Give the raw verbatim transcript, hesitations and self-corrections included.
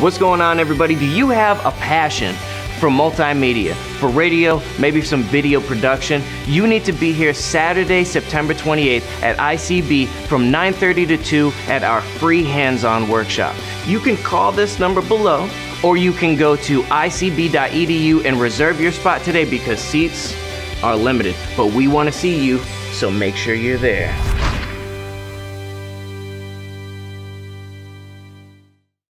What's going on, everybody? Do you have a passion for multimedia, for radio, maybe some video production? You need to be here Saturday, September twenty-eighth at I C B from nine thirty to two at our free hands-on workshop. You can call this number below, or you can go to I C B dot E D U and reserve your spot today because seats are limited. But we want to see you, so make sure you're there.